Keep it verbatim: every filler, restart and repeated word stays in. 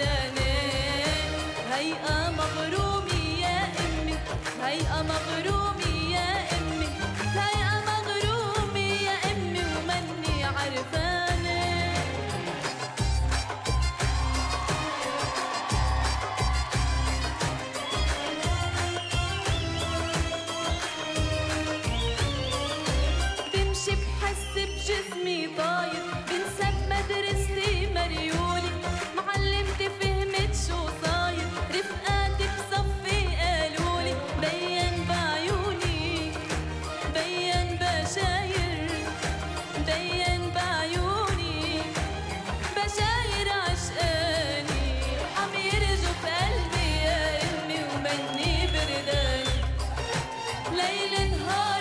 الحنان. هيئة مغرومي يا أمي، هيئة مغرومي يا أمي، هيئة مغرومي يا أمي ومني عرفانة. بمشي بحس بجسمي طاير، بنسى بمدرستي مريولي، معلمتي فهمت شو صاير، رفقاتي بصفي قالولي، بين بعيوني بين بشاير، بين بعيوني بشاير عشقاني، عم يرجوا في قلبي يا أمي ومني برداني، ليل نهار